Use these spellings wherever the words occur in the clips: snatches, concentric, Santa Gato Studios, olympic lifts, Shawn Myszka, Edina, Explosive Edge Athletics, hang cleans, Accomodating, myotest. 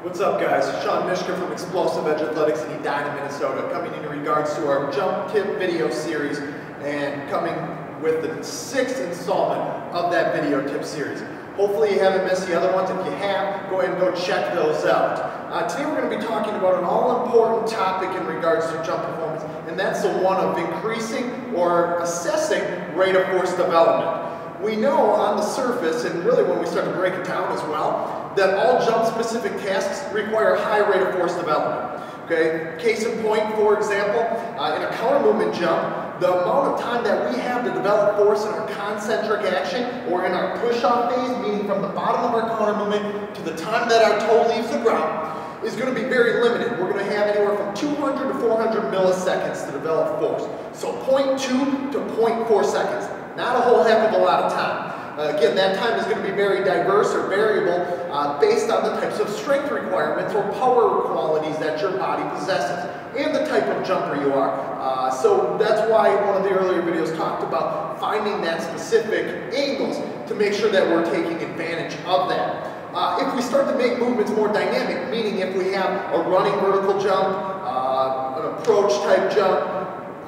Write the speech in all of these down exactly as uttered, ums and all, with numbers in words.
What's up, guys? Shawn Myszka from Explosive Edge Athletics in Edina, Minnesota, coming in regards to our Jump Kip video series and coming with the sixth installment of that video tip series. Hopefully you haven't missed the other ones. If you have, go ahead and go check those out. Uh, today we're going to be talking about an all-important topic in regards to jump performance, and that's the one of increasing or assessing rate of force development. We know on the surface, and really when we start to break it down as well, that all jump-specific tasks require a high rate of force development. Okay? Case in point, for example, uh, in a counter movement jump, the amount of time that we have to develop force in our concentric action or in our push-off phase, meaning from the bottom of our counter movement to the time that our toe leaves the ground, is going to be very limited. We're going to have anywhere from two hundred to four hundred milliseconds to develop force. So zero point two to zero point four seconds. Not a whole heck of a lot of time. Uh, again, that time is going to be very diverse or variable uh, based on the types of strength requirements or power qualities that your body possesses and the type of jumper you are. Uh, so that's why one of the earlier videos talked about finding that specific angles to make sure that we're taking advantage of that. Uh, if we start to make movements more dynamic, meaning if we have a running vertical jump, uh, an approach type jump,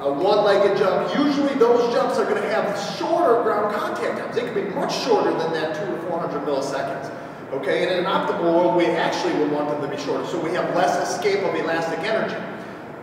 a one-legged jump, usually those jumps are going to have shorter ground contact times. They can be much shorter than that two to four hundred milliseconds. Okay, and in an optimal world, we actually would want them to be shorter, so we have less escape of elastic energy.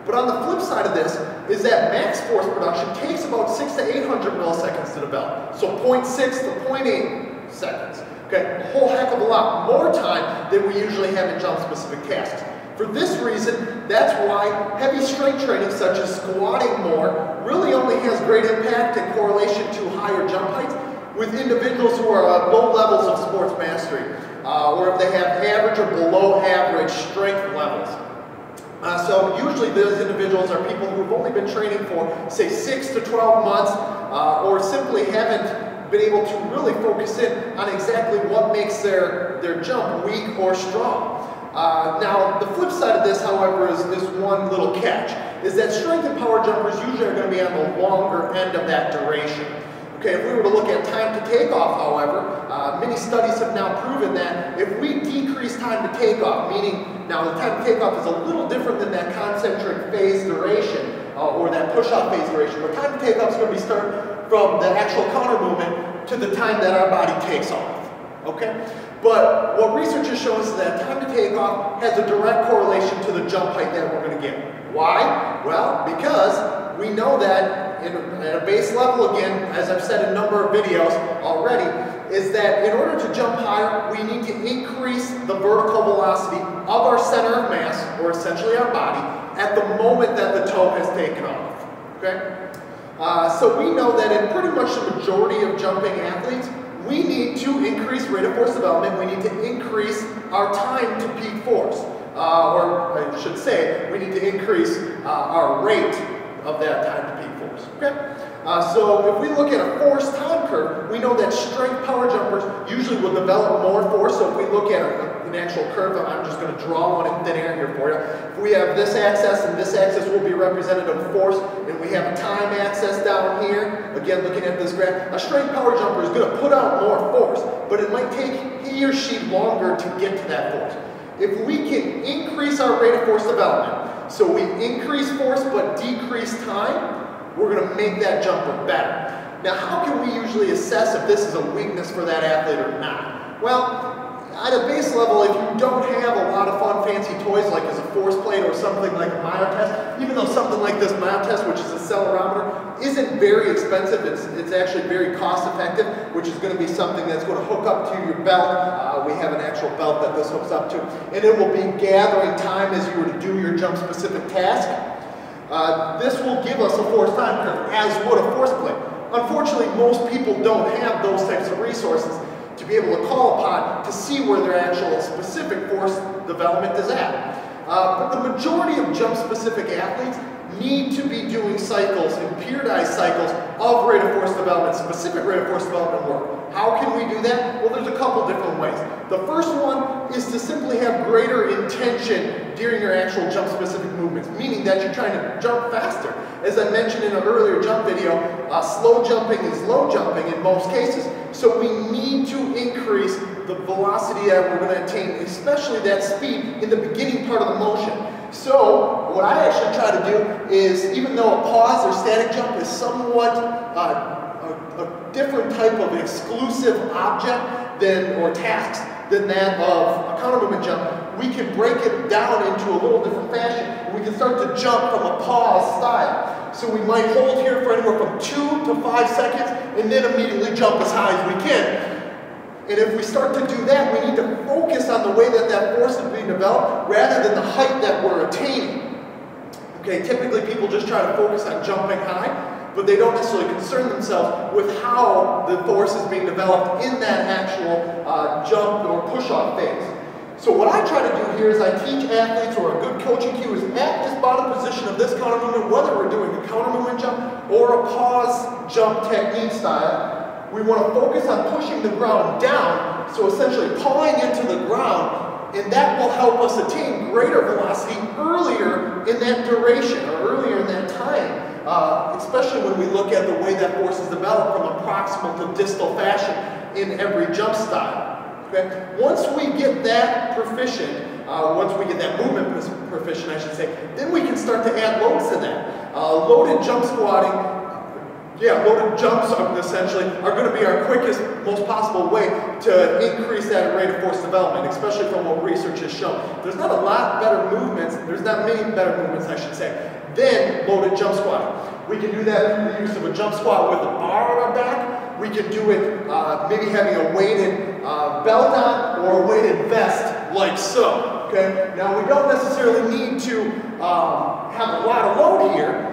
But on the flip side of this is that max force production takes about six to eight hundred milliseconds to develop, so zero point six to zero point eight seconds. Okay, a whole heck of a lot more time than we usually have in jump-specific tasks. For this reason, that's why heavy strength training such as squatting more really only has great impact in correlation to higher jump heights with individuals who are at low levels of sports mastery uh, or if they have average or below average strength levels. Uh, so usually those individuals are people who have only been training for say six to twelve months uh, or simply haven't been able to really focus in on exactly what makes their, their jump weak or strong. Uh, now, the flip side of this, however, is this one little catch, is that strength and power jumpers usually are going to be on the longer end of that duration. Okay, if we were to look at time to takeoff, however, uh, many studies have now proven that if we decrease time to takeoff, meaning, now the time to takeoff is a little different than that concentric phase duration, uh, or that push-off phase duration, but time to takeoff is going to be starting from the actual counter movement to the time that our body takes off. Okay? But what research has shown is that time to take off has a direct correlation to the jump height that we're going to get. Why? Well, because we know that in, at a base level, again, as I've said in a number of videos already, is that in order to jump higher, we need to increase the vertical velocity of our center of mass, or essentially our body, at the moment that the toe has taken off. Okay? Uh, so we know that in pretty much the majority of jumping athletes, we need to increase rate of force development. We need to increase our time to peak force. Uh, or I should say, we need to increase uh, our rate of that time to peak force. Okay? Uh, so if we look at a force time curve, we know that strength power jumpers usually will develop more force. So if we look at a, an actual curve, I'm just going to draw one in thin air here for you. If we have this axis, and this axis will be representative of force, and we have a time axis down here, again looking at this graph, a strength power jumper is going to put out more force, but it might take he or she longer to get to that force. If we can increase our rate of force development, so we increase force but decrease time, we're going to make that jumper better. Now, how can we usually assess if this is a weakness for that athlete or not? Well, at a base level, if you don't have a lot of fun fancy toys like as a force plate or something like a myotest, even though something like this myotest, which is a accelerometer, isn't very expensive, it's, it's actually very cost effective, which is going to be something that's going to hook up to your belt. Uh, we have an actual belt that this hooks up to, and it will be gathering time as you were to do your jump specific task. Uh, this will give us a force time curve, as would a force plate. Unfortunately, most people don't have those types of resources to be able to call upon to see where their actual specific force development is at. Uh, but the majority of jump-specific athletes need to be doing cycles, and periodized cycles, of rate of force development, specific rate of force development work. How can we do that? Well, there's a couple different ways. The first one is to simply have greater intention during your actual jump-specific movements, meaning that you're trying to jump faster. As I mentioned in an earlier jump video, uh, slow jumping is low jumping in most cases, So we need to increase the velocity that we're going to attain, especially that speed in the beginning part of the motion. So what I actually try to do is, even though a pause or static jump is somewhat uh, a, a different type of exclusive object than, or task than that of a counter movement jump, we can break it down into a little different fashion. We can start to jump from a pause style. So we might hold here for anywhere from two to five seconds and then immediately jump as high as we can. And if we start to do that, we need to focus on the way that that force is being developed rather than the height that we're attaining. Okay, typically people just try to focus on jumping high, but they don't necessarily concern themselves with how the force is being developed in that actual uh, jump or push-off phase. So what I try to do here is I teach athletes, or a good coaching cue is at this bottom position of this counter movement, whether we're doing a counter movement jump or a pause jump technique style. We want to focus on pushing the ground down, so essentially pawing into the ground, and that will help us attain greater velocity earlier in that duration, or earlier in that time, uh, especially when we look at the way that force is developed from a proximal to distal fashion in every jump style. Okay? Once we get that proficient, uh, once we get that movement proficient, I should say, then we can start to add loads to that. Uh, loaded jump squatting, Yeah, loaded jumps essentially are going to be our quickest, most possible way to increase that rate of force development, especially from what research has shown. There's not a lot better movements, there's not many better movements I should say, than loaded jump squatting. We can do that through the use of a jump squat with a bar on our back. We can do it uh, maybe having a weighted uh, belt on or a weighted vest like so. Okay? Now we don't necessarily need to um, have a lot of load here.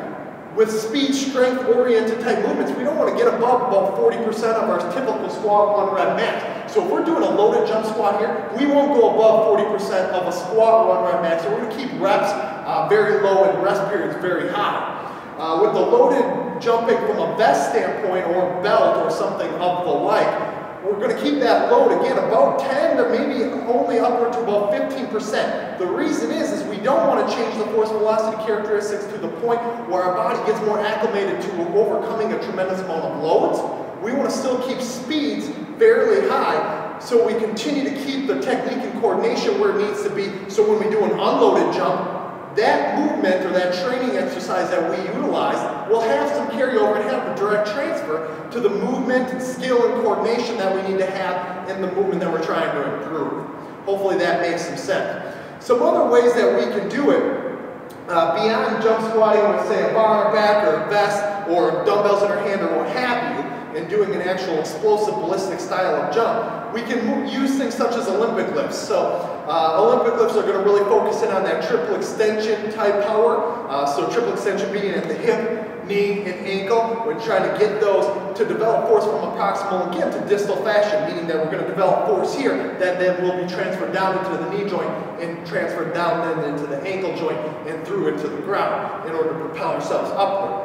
With speed, strength, oriented type movements, we don't want to get above about forty percent of our typical squat one rep max. So if we're doing a loaded jump squat here, we won't go above forty percent of a squat one rep max. So we're going to keep reps uh, very low and rest periods very high. Uh, with the loaded jumping from a vest standpoint or belt or something of the like, we're going to keep that load again about ten to maybe only upward to about fifteen percent. The reason is, is we don't want to change the force velocity characteristics to the point where our body gets more acclimated to overcoming a tremendous amount of loads. We want to still keep speeds fairly high, so we continue to keep the technique and coordination where it needs to be, so when we do an unloaded jump, that movement or that training exercise that we utilize will have some carryover and have a direct transfer to the movement, skill, and coordination that we need to have in the movement that we're trying to improve. Hopefully that makes some sense. Some other ways that we can do it, uh, beyond jump squatting with, say, a bar on our back or a vest or dumbbells in our hand or what have you, and doing an actual explosive ballistic style of jump, we can move, use things such as Olympic lifts. So uh, Olympic lifts are going to really focus in on that triple extension type power. Uh, so triple extension being at the hip, knee, and ankle. We're trying to get those to develop force from a proximal, again, to distal fashion, meaning that we're going to develop force here that then will be transferred down into the knee joint and transferred down then into the ankle joint and through into the ground in order to propel ourselves upward.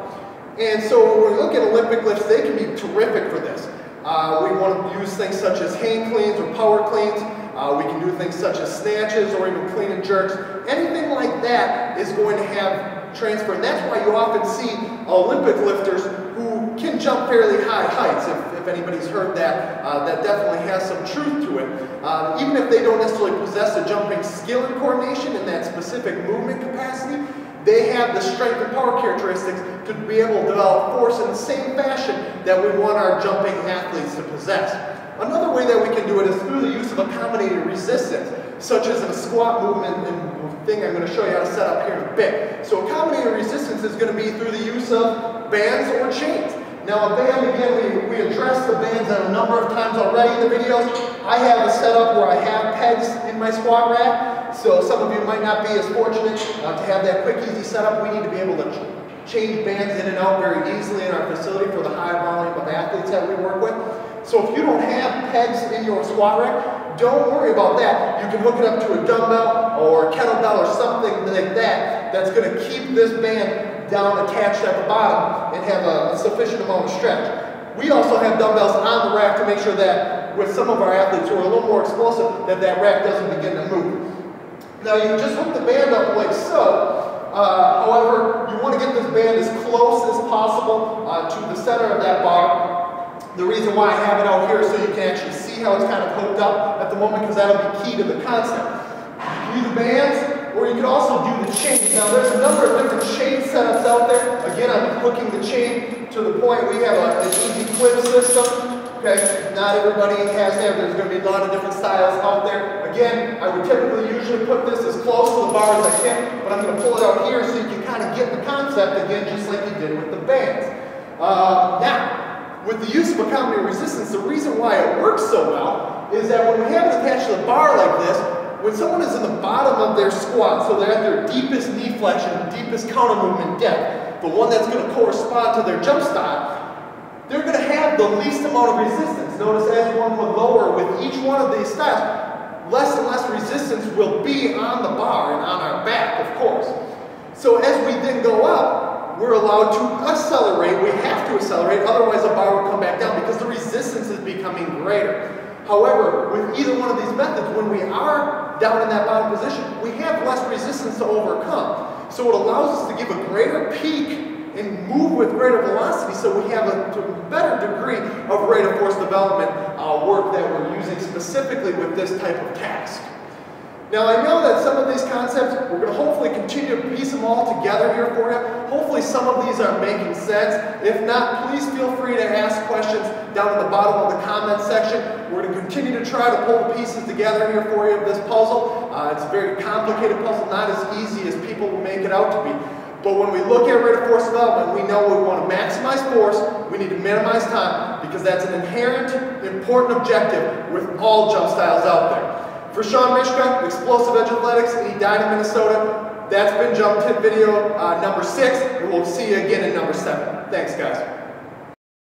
And so when we look at Olympic lifts, they can be terrific for this. Uh, we want to use things such as hand cleans or power cleans. Uh, we can do things such as snatches or even clean and jerks. Anything like that is going to have transfer. And that's why you often see Olympic lifters who can jump fairly high heights. If, if anybody's heard that, uh, that definitely has some truth to it. Uh, even if they don't necessarily possess a jumping skill and coordination in that specific movement capacity, they have the strength and power characteristics to be able to develop force in the same fashion that we want our jumping athletes to possess. Another way that we can do it is through the use of accommodating resistance, such as in a squat movement and thing I'm going to show you how to set up here in a bit. So accommodating resistance is going to be through the use of bands or chains. Now a band, again, we, we addressed the bands a number of times already in the videos. I have a setup where I have pegs in my squat rack, so some of you might not be as fortunate uh, to have that quick, easy setup. We need to be able to ch change bands in and out very easily in our facility for the high volume of athletes that we work with. So if you don't have pegs in your squat rack, don't worry about that. You can hook it up to a dumbbell or a kettlebell or something like that that's going to keep this band down attached at the bottom and have a, a sufficient amount of stretch. We also have dumbbells on the rack to make sure that with some of our athletes who are a little more explosive, that that rack doesn't begin to move. Now you just hook the band up like so. Uh, however, you want to get this band as close as possible uh, to the center of that bar The reason why I have it out here is so you can actually see how it's kind of hooked up at the moment, because that'll be key to the concept. You can do the bands, or you can also do the chains. Now there's a number of different chain setups out there. Again, I'm hooking the chain to the point we have a, an easy clip system. Okay, not everybody has that. There's going to be a lot of different styles out there. Again, I would typically usually put this as close to the bar as I can, but I'm going to pull it out here so you can kind of get the concept again, just like you did with the bands. Uh, now, with the use of accommodative resistance, the reason why it works so well is that when we have it attached to the bar like this, when someone is in the bottom of their squat, so they're at their deepest knee flexion, deepest counter movement depth, the one that's going to correspond to their jump style, they're going to have the least amount of resistance. Notice as one would lower with each one of these styles, less and less resistance will be on the bar and on our back, of course. So as we then go up, we're allowed to accelerate. We have to accelerate, otherwise the bar will come back down because the resistance is becoming greater. However, with either one of these methods, when we are down in that bottom position, we have less resistance to overcome. So it allows us to give a greater peak and move with greater velocity, so we have a better degree of rate of force development uh, work that we're using specifically with this type of task. Now I know that some of these concepts, we're going to hopefully continue to piece them all together here for you. Hopefully some of these are making sense. If not, please feel free to ask questions down at the bottom of the comment section. We're going to continue to try to pull the pieces together here for you of this puzzle. Uh, it's a very complicated puzzle, not as easy as people will make it out to be. But when we look at rate of force development, we know we want to maximize force, we need to minimize time, because that's an inherent, important objective with all jump styles out there. For Shawn Myszka, Explosive Edge Athletics in Edina, Minnesota, that's been Jump Tip video uh, number six, and we'll see you again in number seven. Thanks, guys.